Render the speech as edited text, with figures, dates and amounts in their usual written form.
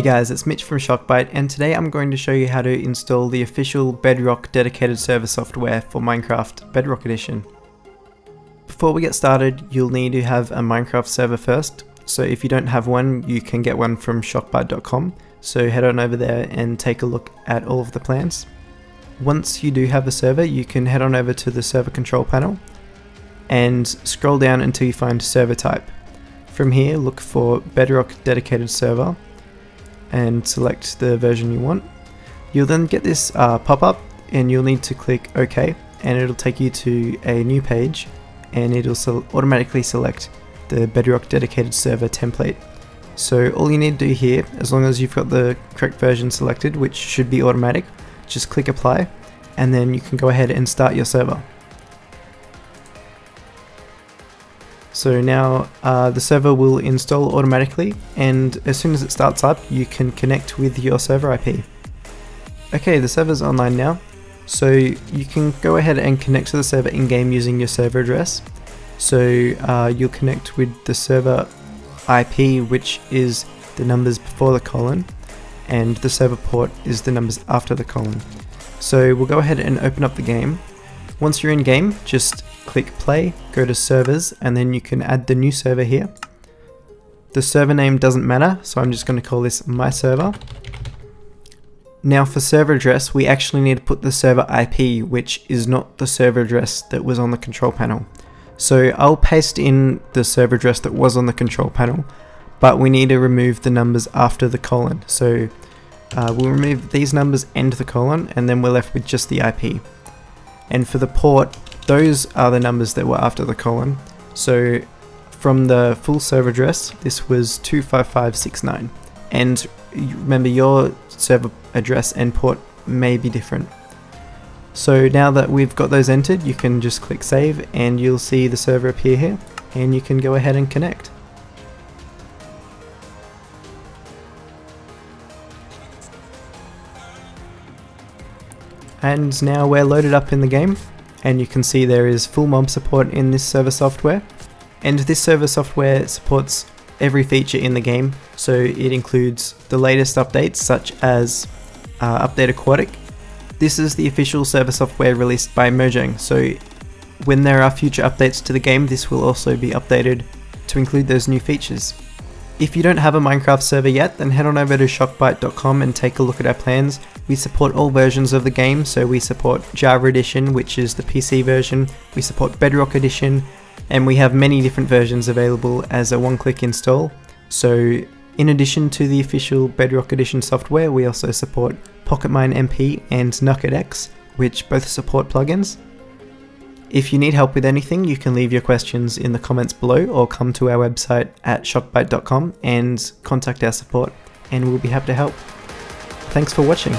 Hey guys, it's Mitch from Shockbyte, and today I'm going to show you how to install the official Bedrock dedicated server software for Minecraft Bedrock Edition. Before we get started, you'll need to have a Minecraft server first, so if you don't have one, you can get one from shockbyte.com, so head on over there and take a look at all of the plans. Once you do have a server, you can head on over to the server control panel and scroll down until you find server type. From here, look for Bedrock dedicated server and select the version you want. You'll then get this pop-up and you'll need to click OK, and it'll take you to a new page and it'll automatically select the Bedrock dedicated server template. So all you need to do here, as long as you've got the correct version selected, which should be automatic, just click apply and then you can go ahead and start your server. So now the server will install automatically, and as soon as it starts up you can connect with your server IP. Okay, the server's online now, so you can go ahead and connect to the server in-game using your server address. So you'll connect with the server IP, which is the numbers before the colon, and the server port is the numbers after the colon. So we'll go ahead and open up the game. Once you're in game, just click play, go to servers, and then you can add the new server here. The server name doesn't matter, so I'm just going to call this my server. Now for server address, we actually need to put the server IP, which is not the server address that was on the control panel. So I'll paste in the server address that was on the control panel, but we need to remove the numbers after the colon. So we'll remove these numbers and the colon, and then we're left with just the IP. And for the port, those are the numbers that were after the colon. So from the full server address, this was 25569. And remember, your server address and port may be different. So now that we've got those entered, you can just click save and you'll see the server appear here, and you can go ahead and connect. And now we're loaded up in the game, and you can see there is full mob support in this server software, and this server software supports every feature in the game. So it includes the latest updates such as Update Aquatic. This is the official server software released by Mojang, so when there are future updates to the game, this will also be updated to include those new features. If you don't have a Minecraft server yet, then head on over to shockbyte.com and take a look at our plans. We support all versions of the game, so we support Java Edition, which is the PC version, we support Bedrock Edition, and we have many different versions available as a one-click install. So in addition to the official Bedrock Edition software, we also support PocketMine-MP and NukkitX, which both support plugins. If you need help with anything, you can leave your questions in the comments below or come to our website at shockbyte.com and contact our support, and we'll be happy to help. Thanks for watching.